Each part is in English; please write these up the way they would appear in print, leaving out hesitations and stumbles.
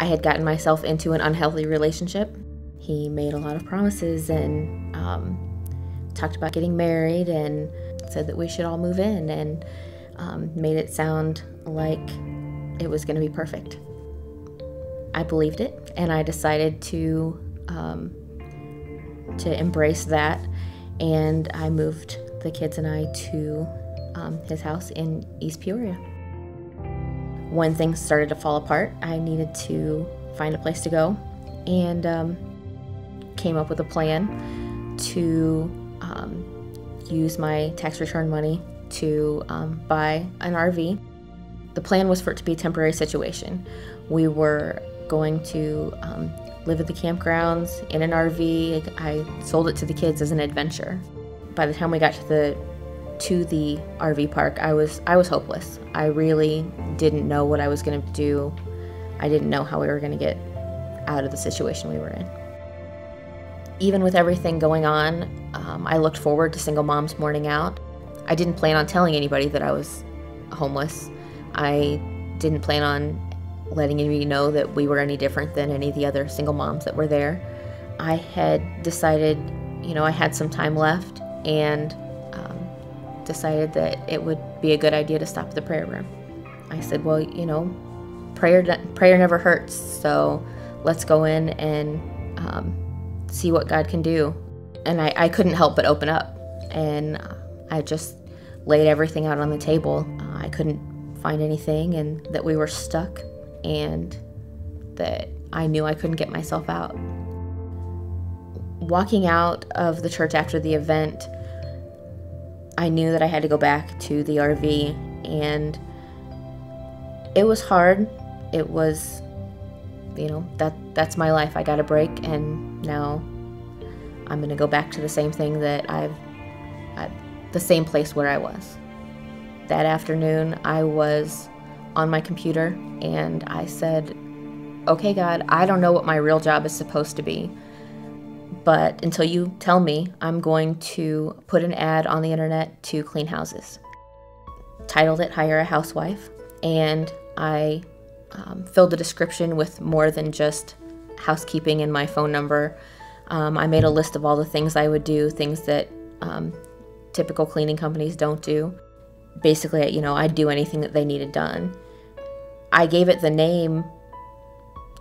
I had gotten myself into an unhealthy relationship. He made a lot of promises and talked about getting married and said that we should all move in, and made it sound like it was going to be perfect. I believed it, and I decided to embrace that, and I moved the kids and I to his house in East Peoria. When things started to fall apart, I needed to find a place to go, and came up with a plan to use my tax return money to buy an RV. The plan was for it to be a temporary situation. We were going to live at the campgrounds in an RV. I sold it to the kids as an adventure. By the time we got to the RV park, I was hopeless. I really didn't know what I was going to do. I didn't know how we were going to get out of the situation we were in. Even with everything going on, I looked forward to Single Mom's Morning Out. I didn't plan on telling anybody that I was homeless. I didn't plan on letting anybody know that we were any different than any of the other single moms that were there. I had decided, you know, I had some time left, and decided that it would be a good idea to stop at the prayer room. I said, well, you know, prayer never hurts, so let's go in and see what God can do. And I couldn't help but open up, and I just laid everything out on the table. I couldn't find anything, and that we were stuck, and that I knew I couldn't get myself out. Walking out of the church after the event, I knew that I had to go back to the RV, and it was hard. It was, you know, that's my life. I got a break, and now I'm going to go back to the same thing that the same place where I was. That afternoon, I was on my computer, and I said, okay, God, I don't know what my real job is supposed to be, but until you tell me, I'm going to put an ad on the internet to clean houses. Titled it Hire a Housewife, and I filled the description with more than just housekeeping and my phone number. I made a list of all the things I would do, things that typical cleaning companies don't do. Basically, you know, I'd do anything that they needed done. I gave it the name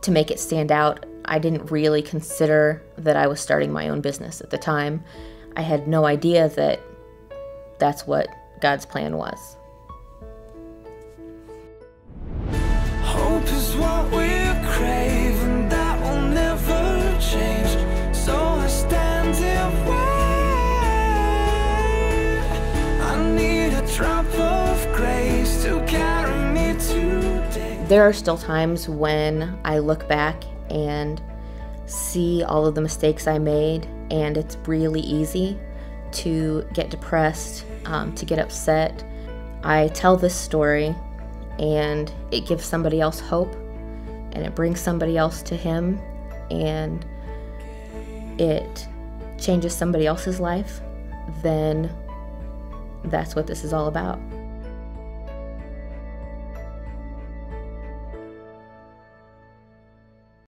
to make it stand out. I didn't really consider that I was starting my own business at the time. I had no idea that that's what God's plan was. Hope is what we're craving, that will never change. So I stand and wait. I need a drop of grace to carry me today. There are still times when I look back and see all of the mistakes I made, and it's really easy to get depressed, to get upset. I tell this story, and it gives somebody else hope, and it brings somebody else to Him, and it changes somebody else's life. Then that's what this is all about.